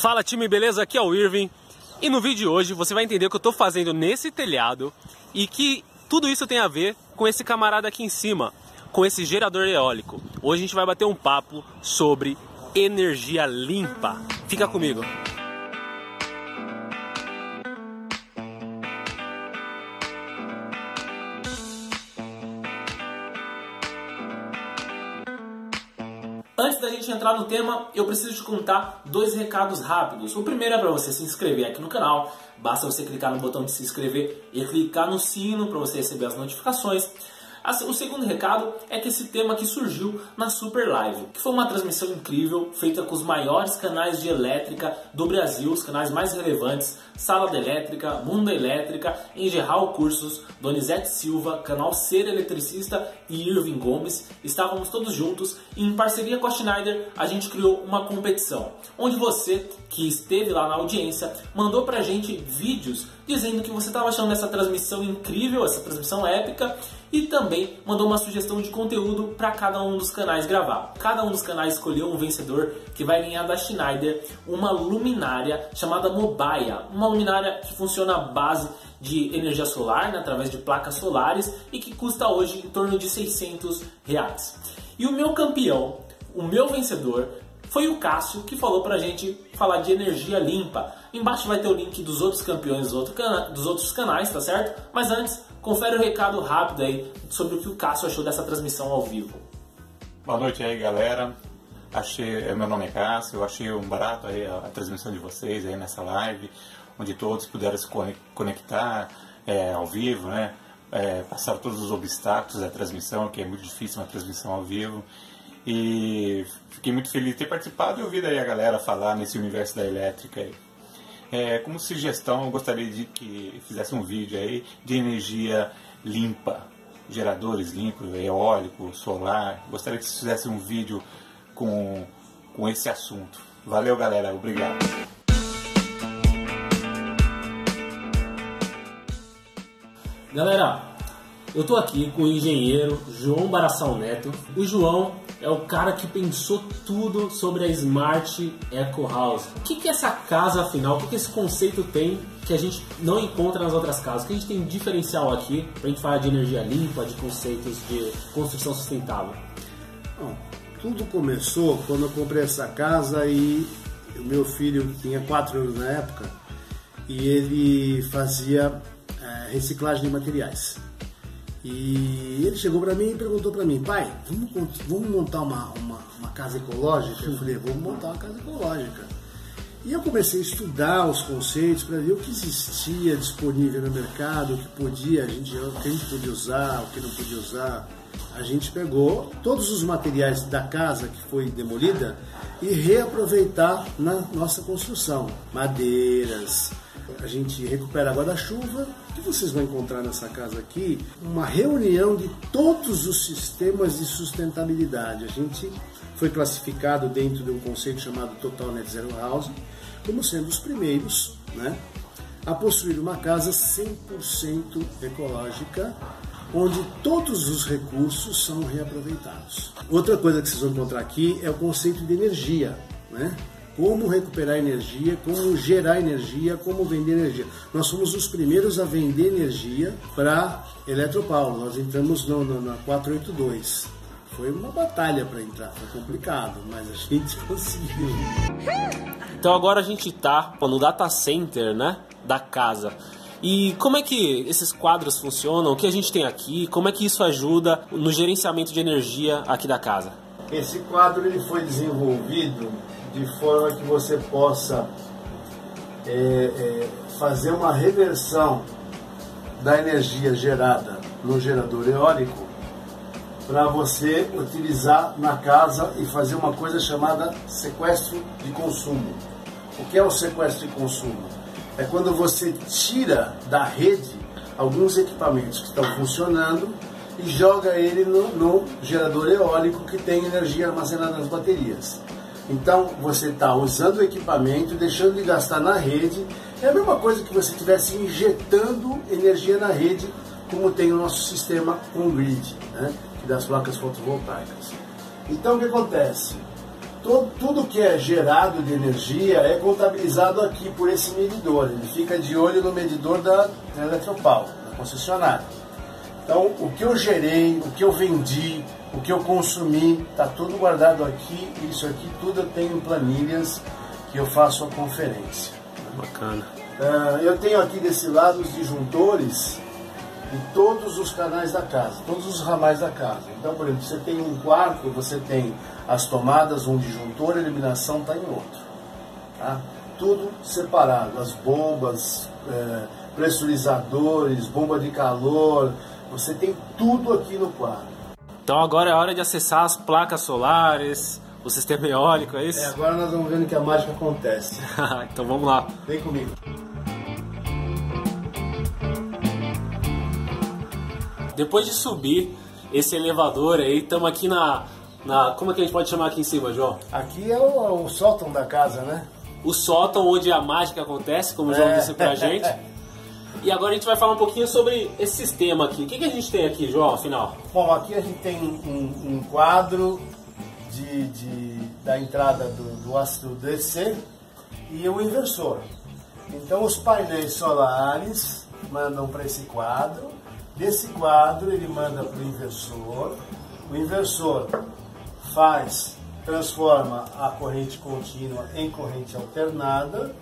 Fala time, beleza? Aqui é o Irving e no vídeo de hoje você vai entender o que eu estou fazendo nesse telhado e que tudo isso tem a ver com esse camarada aqui em cima, com esse gerador eólico. Hoje a gente vai bater um papo sobre energia limpa. Fica comigo! Antes da gente entrar no tema, eu preciso te contar dois recados rápidos. O primeiro é para você se inscrever aqui no canal. Basta você clicar no botão de se inscrever e clicar no sino para você receber as notificações. O segundo recado é que esse tema aqui surgiu na SuperLive, que foi uma transmissão incrível feita com os maiores canais de elétrica do Brasil, os canais mais relevantes: Sala da Elétrica, Mundo da Elétrica, Engehall Cursos, Donizette Silva, canal Ser Eletricista e Irwin Gomes. Estávamos todos juntos e em parceria com a Schneider a gente criou uma competição, onde você que esteve lá na audiência mandou pra gente vídeos dizendo que você estava achando essa transmissão incrível, essa transmissão épica, e também mandou uma sugestão de conteúdo para cada um dos canais gravar. Cada um dos canais escolheu um vencedor que vai ganhar da Schneider uma luminária chamada Mobaia, uma luminária que funciona à base de energia solar, né, através de placas solares, e que custa hoje em torno de R$600. E o meu campeão, o meu vencedor, foi o Cássio, que falou pra gente falar de energia limpa. Embaixo vai ter o link dos outros campeões dos outros canais, tá certo? Mas antes, confere o recado rápido aí sobre o que o Cássio achou dessa transmissão ao vivo. Boa noite aí, galera. Meu nome é Cássio, eu achei um barato aí a transmissão de vocês aí nessa live, onde todos puderam se conectar ao vivo, né? Passaram todos os obstáculos da transmissão, que é muito difícil uma transmissão ao vivo. E fiquei muito feliz de ter participado e ouvido aí a galera falar nesse universo da elétrica aí. Como sugestão, eu gostaria de que fizesse um vídeo aí de energia limpa, geradores limpos, eólico, solar. Gostaria que vocês fizessem um vídeo com esse assunto. Valeu, galera, obrigado. Galera, eu tô aqui com o engenheiro João Barassal Neto. O João é o cara que pensou tudo sobre a Smart Eco House. O que é essa casa, afinal? O que esse conceito tem que a gente não encontra nas outras casas? O que a gente tem de diferencial aqui pra gente falar de energia limpa, de conceitos de construção sustentável? Bom, tudo começou quando eu comprei essa casa e o meu filho tinha 4 anos na época e ele fazia reciclagem de materiais. E ele chegou para mim e perguntou para mim: pai, vamos montar uma casa ecológica? Eu falei: vamos montar uma casa ecológica. E eu comecei a estudar os conceitos para ver o que existia disponível no mercado, o que a gente podia usar, o que não podia usar. A gente pegou todos os materiais da casa que foi demolida e reaproveitar na nossa construção. Madeiras, a gente recupera guarda-chuva. O que vocês vão encontrar nessa casa aqui? Uma reunião de todos os sistemas de sustentabilidade. A gente foi classificado dentro de um conceito chamado Total Net Zero Housing como sendo os primeiros, né, a possuir uma casa 100% ecológica, onde todos os recursos são reaproveitados. Outra coisa que vocês vão encontrar aqui é o conceito de energia, né? Como recuperar energia, como gerar energia, como vender energia. Nós fomos os primeiros a vender energia para Eletropaulo. Nós entramos na 482. Foi uma batalha para entrar, foi complicado, mas a gente conseguiu. Então agora a gente está no data center, né, da casa. E como é que esses quadros funcionam? O que a gente tem aqui? Como é que isso ajuda no gerenciamento de energia aqui da casa? Esse quadro ele foi desenvolvido de forma que você possa fazer uma reversão da energia gerada no gerador eólico para você utilizar na casa e fazer uma coisa chamada sequestro de consumo. O que é o sequestro de consumo? É quando você tira da rede alguns equipamentos que estão funcionando e joga ele no gerador eólico que tem energia armazenada nas baterias. Então, você está usando o equipamento, deixando de gastar na rede. É a mesma coisa que você estivesse injetando energia na rede, como tem o nosso sistema com grid, né, das placas fotovoltaicas. Então, o que acontece? tudo que é gerado de energia é contabilizado aqui por esse medidor. Ele fica de olho no medidor da Eletropaulo, da concessionária. Então, o que eu gerei, o que eu vendi, o que eu consumi, está tudo guardado aqui. Isso aqui tudo eu tenho em planilhas que eu faço a conferência. Bacana. Eu tenho aqui desse lado os disjuntores e todos os canais da casa, todos os ramais da casa. Então, por exemplo, você tem um quarto, você tem as tomadas, um disjuntor, a iluminação está em outro. Tá? Tudo separado, as bombas, pressurizadores, bomba de calor, você tem tudo aqui no quarto. Então agora é hora de acessar as placas solares, o sistema eólico, é isso? É, agora nós vamos vendo que a mágica acontece. Então vamos lá. Vem comigo. Depois de subir esse elevador aí, estamos aqui na... Como é que a gente pode chamar aqui em cima, João? Aqui é o sótão da casa, né? O sótão onde a mágica acontece, como o João disse pra gente. E agora a gente vai falar um pouquinho sobre esse sistema aqui. O que a gente tem aqui, João, afinal? Bom, aqui a gente tem um quadro da entrada do ácido DC e o inversor. Então os painéis solares mandam para esse quadro, desse quadro ele manda para o inversor transforma a corrente contínua em corrente alternada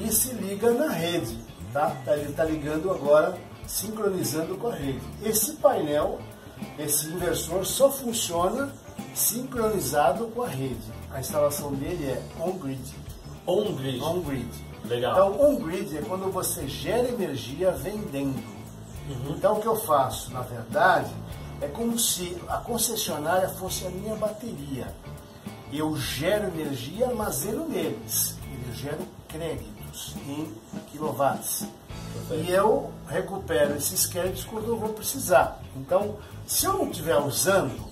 e se liga na rede, tá? Ele está ligando agora, sincronizando com a rede. Esse painel, esse inversor só funciona sincronizado com a rede. A instalação dele é on-grid. On-grid. On-grid. Legal. Então, on-grid é quando você gera energia vendendo. Uhum. Então, o que eu faço, na verdade, é como se a concessionária fosse a minha bateria. Eu gero energia e armazeno neles. Eu gero créditos em quilowatts. E eu recupero esses créditos quando eu vou precisar. Então, se eu não estiver usando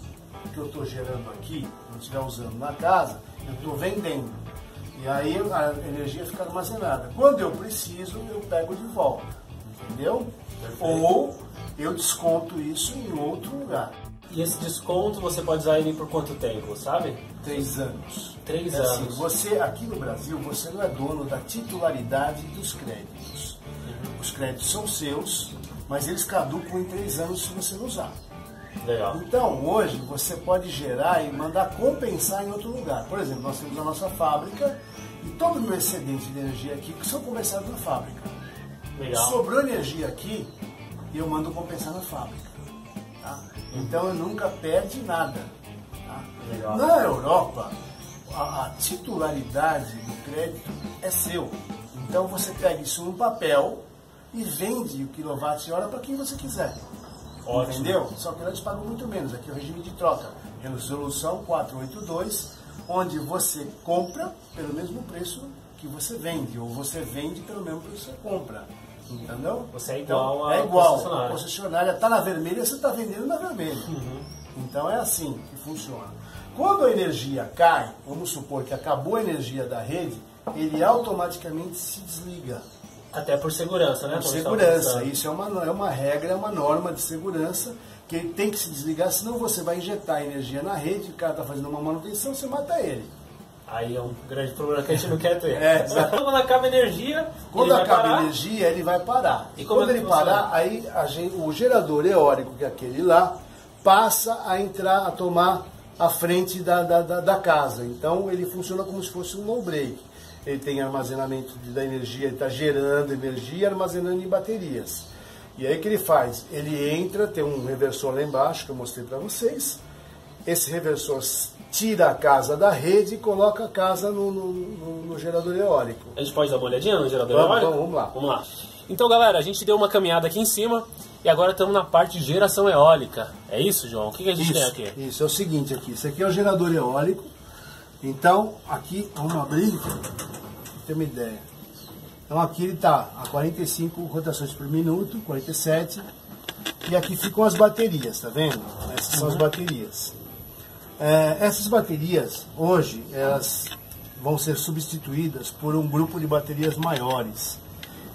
o que eu estou gerando aqui, não estiver usando na casa, eu estou vendendo. E aí a energia fica armazenada. Quando eu preciso, eu pego de volta. Entendeu? Perfeito. Ou eu desconto isso em outro lugar. E esse desconto você pode usar ele por quanto tempo, sabe? 3 anos. 3 anos. Assim, você, aqui no Brasil, você não é dono da titularidade dos créditos. Os créditos são seus, mas eles caducam em 3 anos se você não usar. Legal. Então, hoje, você pode gerar e mandar compensar em outro lugar. Por exemplo, nós temos a nossa fábrica e todo o meu excedente de energia aqui que são compensados na fábrica. Legal. Sobrou energia aqui, eu mando compensar na fábrica. Tá? Então, eu nunca perdi nada. Tá? Legal. Na Europa, a titularidade do crédito é seu. Então, você pega isso num papel e vende o quilowatt-hora para quem você quiser. Ótimo. Entendeu? Só que eles pagam muito menos. Aqui é o regime de troca. Resolução 482, onde você compra pelo mesmo preço que você vende, ou você vende pelo mesmo preço que você compra. Entendeu? Você é igual então, a concessionária. Está na vermelha, você está vendendo na vermelha. Uhum. Então é assim que funciona. Quando a energia cai, vamos supor que acabou a energia da rede, ele automaticamente se desliga. Até por segurança, né? Por segurança, isso é uma regra, é uma norma de segurança que ele tem que se desligar, senão você vai injetar energia na rede, o cara está fazendo uma manutenção, você mata ele. Aí é um grande problema que a gente não quer ter. Quando acaba a energia, ele vai parar. E quando ele parar, aí o gerador eólico, que é aquele lá, passa a entrar, a tomar a frente da casa. Então ele funciona como se fosse um no-break. Ele tem armazenamento da energia, ele está gerando energia e armazenando em baterias. E aí o que ele faz? Ele entra, tem um reversor lá embaixo que eu mostrei para vocês. Esse reversor tira a casa da rede e coloca a casa no gerador eólico. A gente pode dar uma olhadinha no gerador eólico? Vamos lá. Vamos lá. Então, galera, a gente deu uma caminhada aqui em cima e agora estamos na parte de geração eólica. É isso, João? O que a gente tem aqui? Isso, é o seguinte aqui. Isso aqui é o gerador eólico. Então, aqui, vamos abrir, ter uma ideia. Então, aqui ele está a 45 rotações por minuto, 47. E aqui ficam as baterias, tá vendo? Essas são as baterias. Essas baterias, hoje, elas vão ser substituídas por um grupo de baterias maiores.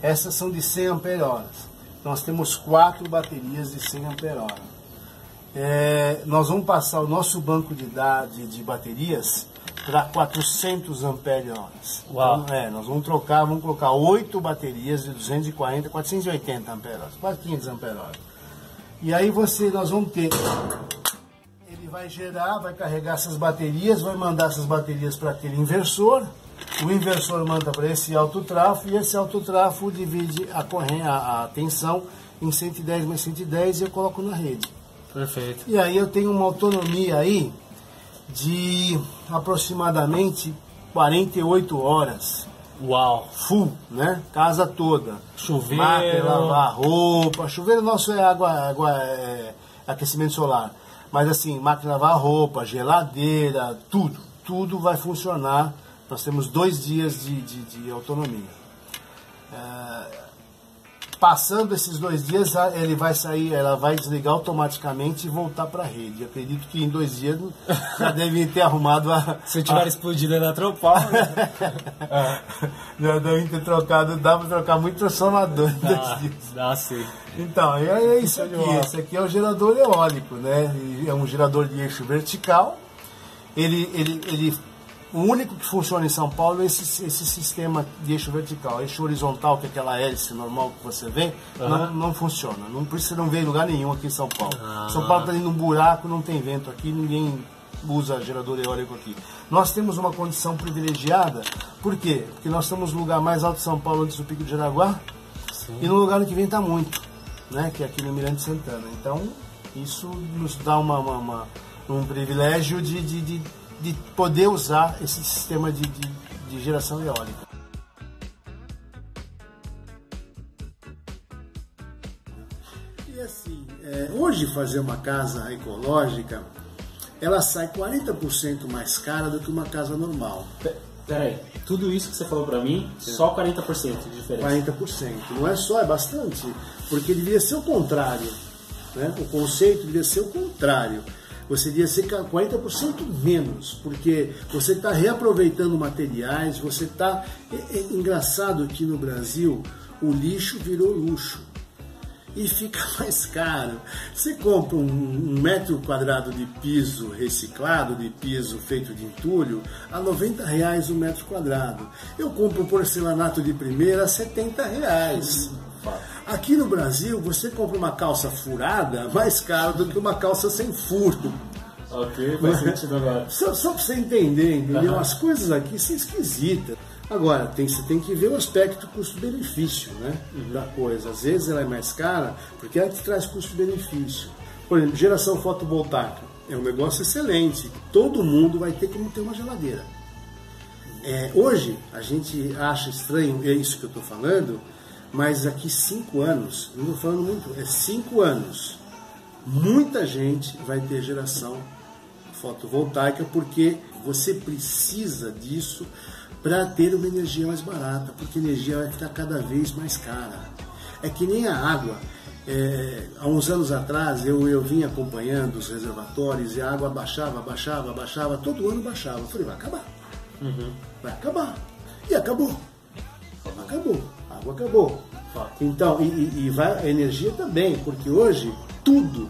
Essas são de 100 amperes-horas. Nós temos 4 baterias de 100 amperes-horas. Nós vamos passar o nosso banco de baterias para 400 amperes-horas. Então, nós vamos trocar, vamos colocar 8 baterias de 240, 480 amperes-horas, quase 500 amperes-horas. E aí nós vamos ter, ele vai gerar, vai carregar essas baterias, vai mandar essas baterias para aquele inversor, o inversor manda para esse autotrafo, e esse autotrafo divide a corrente, a tensão em 110 mais 110 e eu coloco na rede. Perfeito. E aí eu tenho uma autonomia aí de aproximadamente 48 horas. Uau! Full, né? Casa toda. Chuveiro. Máquina, lavar roupa. Chuveiro nosso é aquecimento solar. Mas assim, máquina, lavar roupa, geladeira, tudo. Tudo vai funcionar. Nós temos 2 dias de autonomia. Passando esses 2 dias, ele vai sair, ela vai desligar automaticamente e voltar para a rede. Eu acredito que em 2 dias já devem ter arrumado a... Se tiver explodido Eletropaulo, né? Já devem ter trocado, dá para trocar muito transformador em 2 dias. Dá sim. Então, é isso aqui. Esse aqui é o gerador eólico, né? É um gerador de eixo vertical. O único que funciona em São Paulo é esse sistema de eixo vertical. Eixo horizontal, que é aquela hélice normal que você vê, não funciona. Por isso você não vê em lugar nenhum aqui em São Paulo. São Paulo está indo num buraco, não tem vento aqui, ninguém usa gerador eólico aqui. Nós temos uma condição privilegiada. Por quê? Porque nós estamos no lugar mais alto de São Paulo, antes do Pico de Jaraguá, sim, e no lugar que venta muito, né? Que é aqui no Mirante Santana. Então, isso nos dá um privilégio de poder usar esse sistema de geração eólica. E assim, hoje fazer uma casa ecológica, ela sai 40% mais cara do que uma casa normal. Peraí, tudo isso que você falou para mim, só 40% de diferença? 40%, não é só, é bastante, porque devia ser o contrário, né? O conceito devia ser o contrário. Você iria ser 40% menos, porque você está reaproveitando materiais, você está... É engraçado que no Brasil o lixo virou luxo e fica mais caro. Você compra um metro quadrado de piso reciclado, de piso feito de entulho, a R$90 o metro quadrado. Eu compro porcelanato de primeira a R$70. Aqui no Brasil, você compra uma calça furada mais caro do que uma calça sem furto. Ok, faz sentido agora. Só para você entender, entendeu? As coisas aqui são esquisitas. Agora, você tem que ver o aspecto custo-benefício, né, da coisa. Às vezes ela é mais cara porque ela te traz custo-benefício. Por exemplo, geração fotovoltaica é um negócio excelente. Todo mundo vai ter como ter uma geladeira. Hoje, a gente acha estranho, é isso que eu estou falando, mas aqui 5 anos, não estou falando muito, 5 anos, muita gente vai ter geração fotovoltaica, porque você precisa disso para ter uma energia mais barata, porque a energia vai ficar cada vez mais cara. É que nem a água. Há uns anos atrás eu vim acompanhando os reservatórios e a água baixava, todo ano baixava. Eu falei, vai acabar, vai acabar. E acabou. A água acabou. Então, a energia também, porque hoje tudo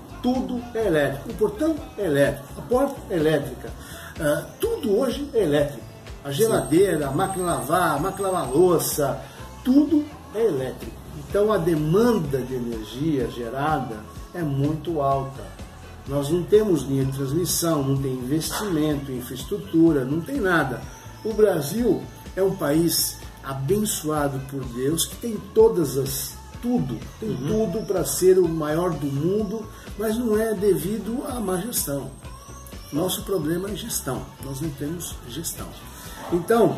é elétrico. O portão é elétrico, a porta é elétrica, tudo hoje é elétrico. A geladeira, a máquina lavar louça, tudo é elétrico. Então a demanda de energia gerada é muito alta. Nós não temos linha de transmissão, não tem investimento em infraestrutura, não tem nada. O Brasil é um país abençoado por Deus, que tem tudo para ser o maior do mundo, mas não é devido à má gestão. Nosso problema é gestão, nós não temos gestão. Então,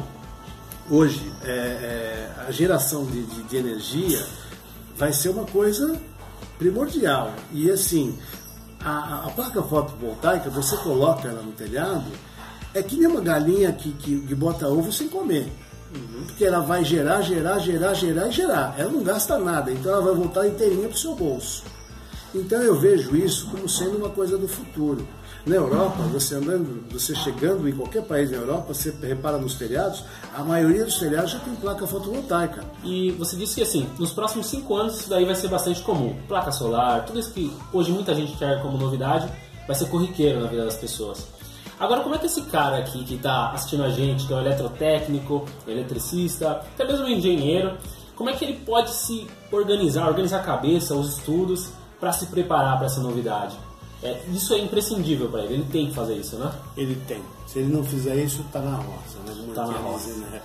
hoje, a geração de energia vai ser uma coisa primordial. E assim, a placa fotovoltaica, você coloca ela no telhado, é que nem uma galinha que bota ovo sem comer. Porque ela vai gerar. Ela não gasta nada, então ela vai voltar inteirinha para o seu bolso. Então eu vejo isso como sendo uma coisa do futuro. Na Europa, você chegando em qualquer país da Europa, você repara nos telhados, a maioria dos telhados já tem placa fotovoltaica. E você disse que assim, nos próximos 5 anos isso daí vai ser bastante comum. Placa solar, tudo isso que hoje muita gente quer como novidade, vai ser corriqueiro na vida das pessoas. Agora, como é que esse cara aqui que está assistindo a gente, que é um eletrotécnico, eletricista, até mesmo um engenheiro, como é que ele pode se organizar a cabeça, os estudos, para se preparar para essa novidade? Isso é imprescindível para ele tem que fazer isso, né? Ele tem. Se ele não fizer isso, está na roça, né? Está na roça. Né?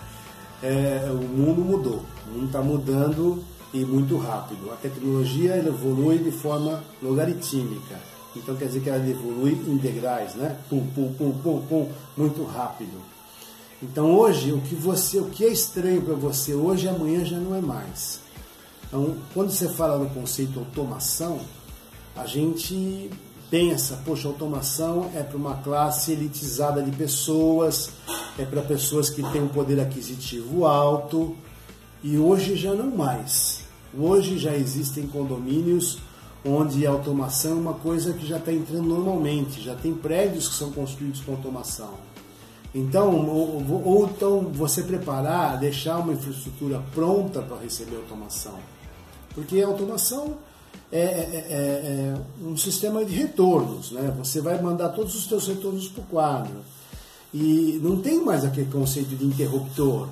O mundo mudou, o mundo está mudando e muito rápido. A tecnologia evolui de forma logarítmica, então quer dizer que ela evolui em degraus, né? Pum, pum, pum, pum, pum, muito rápido. Então hoje, o que é estranho para você hoje, amanhã já não é mais. Então, quando você fala no conceito automação, a gente pensa, poxa, automação é para uma classe elitizada de pessoas, é para pessoas que têm um poder aquisitivo alto, e hoje já não mais. Hoje já existem condomínios onde a automação é uma coisa que já está entrando normalmente, já tem prédios que são construídos com automação. Então, ou então você preparar, deixar uma infraestrutura pronta para receber automação, porque a automação é um sistema de retornos, né? Você vai mandar todos os seus retornos para o quadro e não tem mais aquele conceito de interruptor,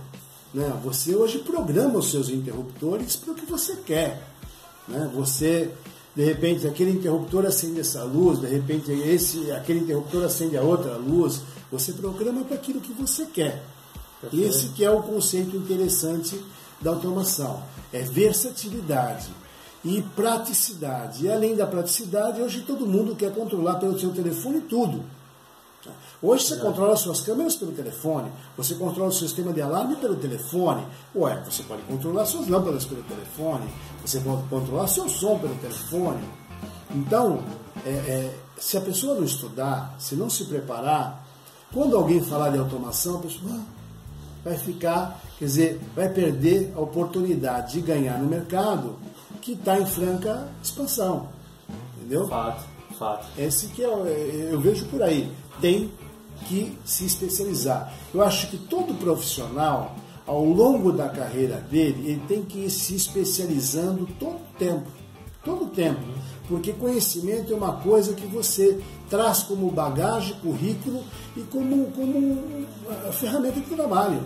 né? Você hoje programa os seus interruptores para o que você quer, né? Você, de repente, aquele interruptor acende essa luz, de repente aquele interruptor acende a outra luz, você programa para aquilo que você quer. Perfeito. Esse que é o conceito interessante da automação, é versatilidade e praticidade. E além da praticidade, hoje todo mundo quer controlar pelo seu telefone tudo. Hoje você controla suas câmeras pelo telefone, você controla o sistema de alarme pelo telefone, você pode controlar suas lâmpadas pelo telefone, você pode controlar seu som pelo telefone. Então, se a pessoa não estudar, se não se preparar, quando alguém falar de automação, a pessoa vai ficar, quer dizer, vai perder a oportunidade de ganhar no mercado que está em franca expansão, entendeu? Fato. Esse que eu vejo por aí, tem que se especializar. Eu acho que todo profissional, ao longo da carreira dele, ele tem que ir se especializando todo o tempo, porque conhecimento é uma coisa que você traz como bagagem, currículo e como ferramenta de trabalho,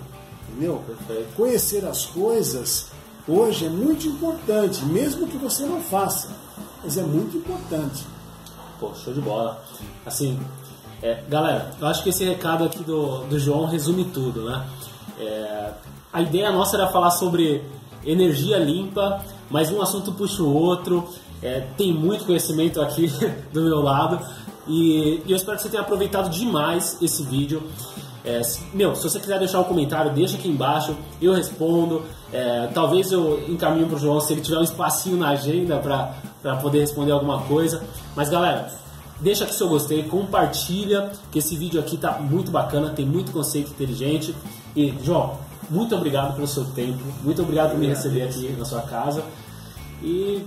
entendeu? Perfeito. Conhecer as coisas hoje é muito importante, mesmo que você não faça, mas é muito importante. Pô, show de bola. Assim, galera, eu acho que esse recado aqui do João resume tudo, né? A ideia nossa era falar sobre energia limpa, mas um assunto puxa o outro, tem muito conhecimento aqui do meu lado, e eu espero que você tenha aproveitado demais esse vídeo. Se você quiser deixar um comentário, deixa aqui embaixo, eu respondo. Talvez eu encaminhe para o João se ele tiver um espacinho na agenda para poder responder alguma coisa. Mas galera, deixa aqui seu gostei, compartilha, que esse vídeo aqui tá muito bacana, tem muito conceito inteligente. E João, muito obrigado pelo seu tempo, muito obrigado por me receber aqui na sua casa. E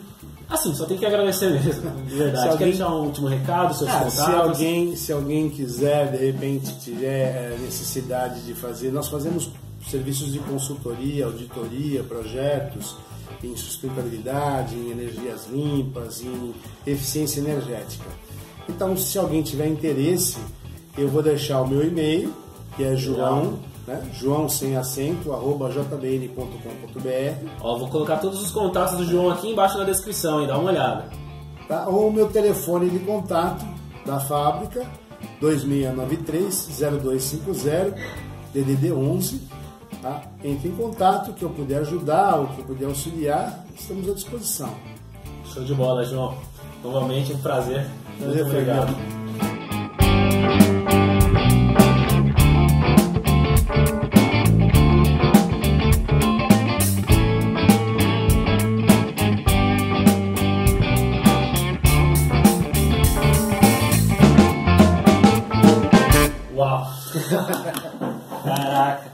assim, só tem que agradecer mesmo, de verdade. Quer deixar um último recado, seus contatos? Se alguém quiser, de repente, tiver necessidade de fazer, nós fazemos serviços de consultoria, auditoria, projetos em sustentabilidade, em energias limpas, em eficiência energética. Então, se alguém tiver interesse, eu vou deixar o meu e-mail, que é João sem acento, @jbn.com.br. Vou colocar todos os contatos do João aqui embaixo na descrição, hein? Dá uma olhada. Tá? Ou o meu telefone de contato da fábrica, 2693-0250, DDD11. Tá? Entre em contato, que eu puder ajudar, ou que eu puder auxiliar, estamos à disposição. Show de bola, João. Novamente, um prazer. Muito obrigado. Uau! Caraca!